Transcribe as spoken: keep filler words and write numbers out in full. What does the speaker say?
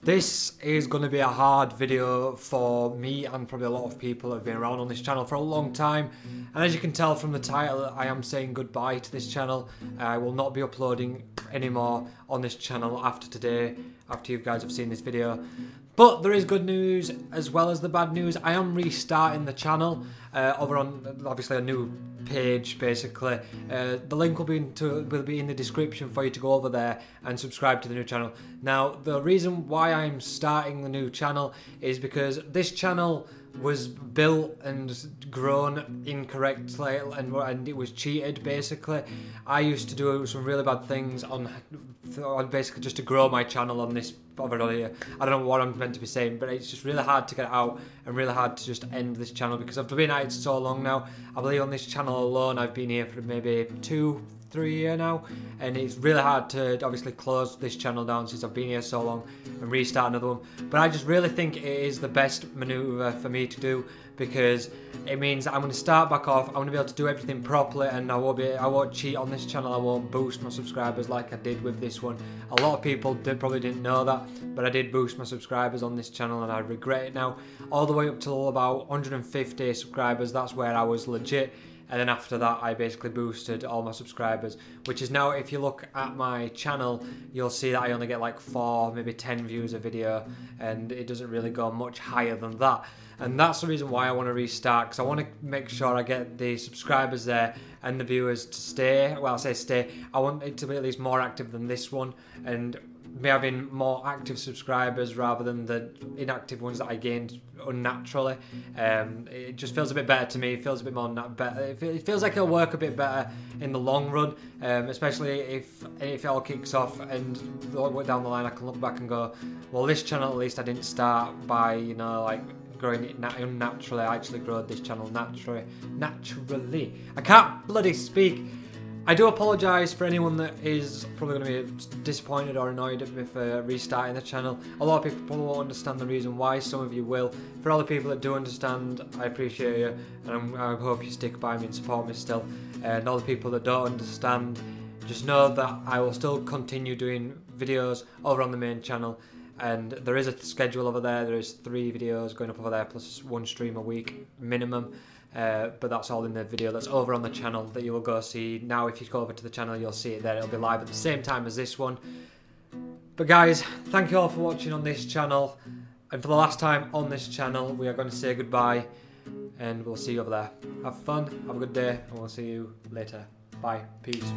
This is going to be a hard video for me and probably a lot of people that have been around on this channel for a long time. And as you can tell from the title, I am saying goodbye to this channel. I will not be uploading anymore on this channel after today, after you guys have seen this video. But there is good news as well as the bad news. I am restarting the channel uh, over on obviously a new page basically. Uh, the link will be, into, will be in the description for you to go over there and subscribe to the new channel. Now the reason why I'm starting the new channel is because this channel was built and grown incorrectly and, and it was cheated basically. I used to do some really bad things on, on basically just to grow my channel on this over here. I don't know what I'm meant to be saying, but it's just really hard to get out and really hard to just end this channel because I've been at it so long now. I believe on this channel alone I've been here for maybe two three year now, and it's really hard to obviously close this channel down since I've been here so long and restart another one. But I just really think it is the best maneuver for me to do because it means I'm going to start back off, I'm going to be able to do everything properly, and I won't, be, I won't cheat on this channel, I won't boost my subscribers like I did with this one. A lot of people did, probably didn't know that, but I did boost my subscribers on this channel and I regret it now. All the way up till about one hundred fifty subscribers, that's where I was legit. And then after that I basically boosted all my subscribers, which is now if you look at my channel you'll see that I only get like four, maybe ten views a video, and it doesn't really go much higher than that. And that's the reason why I want to restart, because I want to make sure I get the subscribers there and the viewers to stay. Well, I say stay, I want it to be at least more active than this one, and me having more active subscribers rather than the inactive ones that I gained unnaturally. Um, it just feels a bit better to me. It feels a bit more better. It feels like it'll work a bit better in the long run, um, especially if if it all kicks off and down the line I can look back and go, well, this channel at least I didn't start by, you know, like growing it unnaturally. I actually grew this channel naturally. Naturally, I can't bloody speak. I do apologise for anyone that is probably going to be disappointed or annoyed at me for restarting the channel. A lot of people won't understand the reason why, some of you will. For all the people that do understand, I appreciate you and I'm, I hope you stick by me and support me still. And all the people that don't understand, just know that I will still continue doing videos over on the main channel. And there is a schedule over there, there is three videos going up over there plus one stream a week minimum. Uh, but that's all in the video that's over on the channel that you will go see. Now if you go over to the channel you'll see it there, it'll be live at the same time as this one. But guys, thank you all for watching on this channel, and for the last time on this channel we are going to say goodbye, and we'll see you over there. Have fun, have a good day, and we'll see you later. Bye, peace.